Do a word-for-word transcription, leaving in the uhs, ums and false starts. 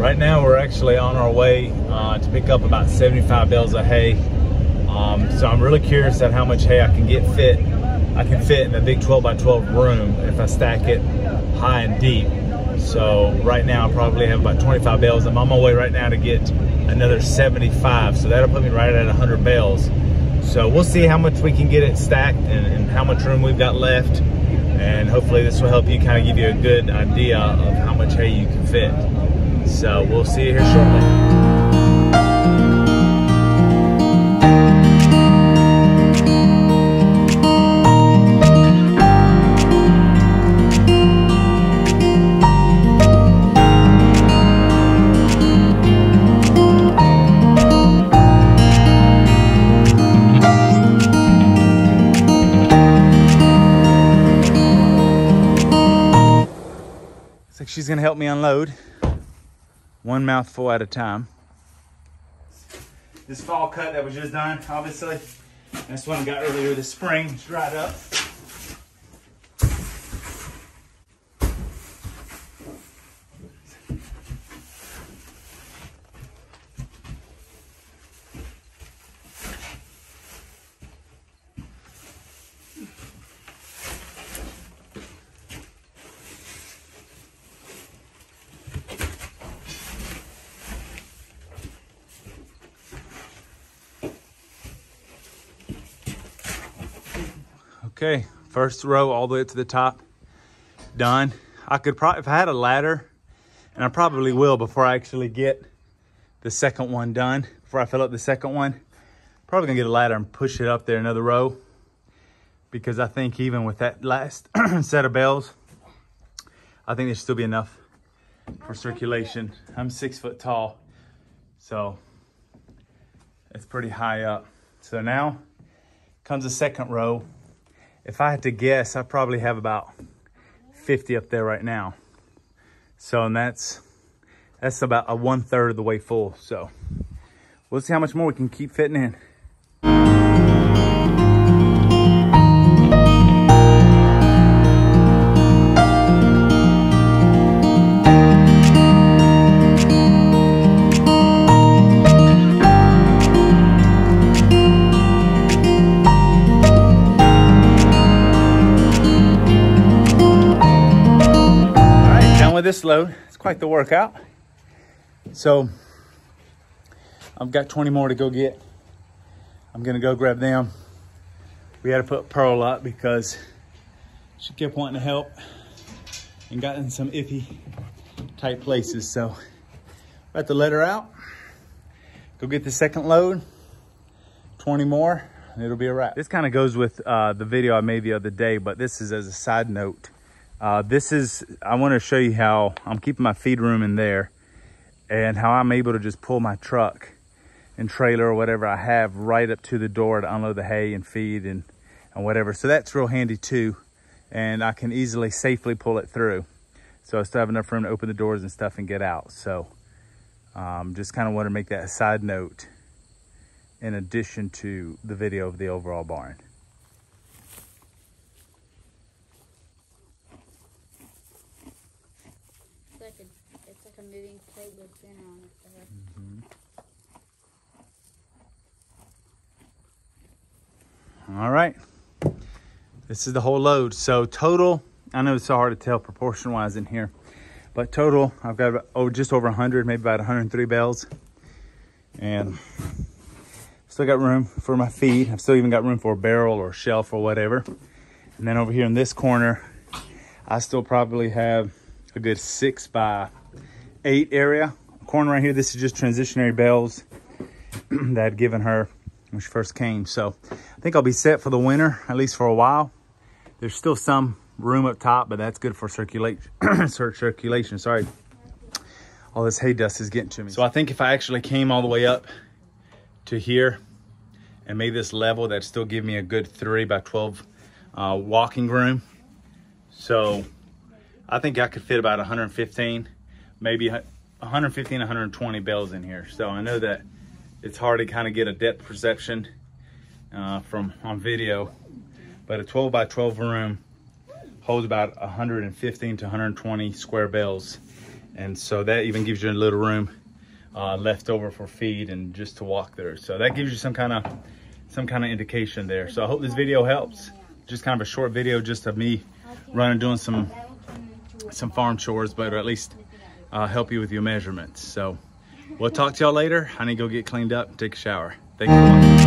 Right now we're actually on our way uh, to pick up about seventy-five bales of hay. Um, so I'm really curious at how much hay I can get fit. I can fit in a big twelve by twelve room if I stack it high and deep. So right now I probably have about twenty-five bales. I'm on my way right now to get another seventy-five. So that'll put me right at one hundred bales. So we'll see how much we can get it stacked and, and how much room we've got left. And hopefully this will help you kind of give you a good idea of how much hay you can fit. So we'll see you here shortly. She's gonna help me unload one mouthful at a time. This fall cut that was just done, obviously. That's one I got earlier this spring. It's dried up. Okay, first row all the way up to the top, done. I could probably, if I had a ladder, and I probably will before I actually get the second one done, before I fill up the second one, probably gonna get a ladder and push it up there another row, because I think even with that last set of bales, I think there should still be enough for circulation. I'm six foot tall, so it's pretty high up. So now comes the second row. If I had to guess, I probably have about fifty up there right now. So, and that's, that's about a one third of the way full. So we'll see how much more we can keep fitting in. This load, it's quite the workout. So I've got twenty more to go get. I'm gonna go grab them. We had to put Pearl up because she kept wanting to help and got in some iffy tight places. So I had to let her out, go get the second load, twenty more, and it'll be a wrap. This kind of goes with uh, the video I made the other day, but this is as a side note. Uh, this is, I want to show you how I'm keeping my feed room in there and how I'm able to just pull my truck and trailer or whatever I have right up to the door to unload the hay and feed and, and whatever. So that's real handy too. And I can easily, safely pull it through. So I still have enough room to open the doors and stuff and get out. So um, just kind of want to make that a side note in addition to the video of the overall barn. Moving plate with spin on it there. Mm-hmm. All right, this is the whole load. So total, I know it's so hard to tell proportion wise in here, but total I've got about, oh just over one hundred, maybe about one hundred three bales, and still got room for my feed. I've still even got room for a barrel or a shelf or whatever. And then over here in this corner, I still probably have a good six by eight area corner right here. This is just transitionary bales that I'd given her when she first came. So I think I'll be set for the winter, at least for a while. There's still some room up top, but that's good for circulation. circulation. Sorry, all this hay dust is getting to me. So I think if I actually came all the way up to here and made this level, that'd still give me a good three by twelve uh, walking room. So I think I could fit about one hundred fifteen. Maybe one hundred fifteen, one hundred twenty bales in here. So I know that it's hard to kind of get a depth perception uh, from on video, but a twelve by twelve room holds about one hundred fifteen to one hundred twenty square bales. And so that even gives you a little room uh, left over for feed and just to walk through. So that gives you some kind of some kind of indication there. So I hope this video helps. Just kind of a short video just of me running, doing some some farm chores, but at least uh, help you with your measurements. So we'll talk to y'all later. I need to go get cleaned up and take a shower. Thanks for watching.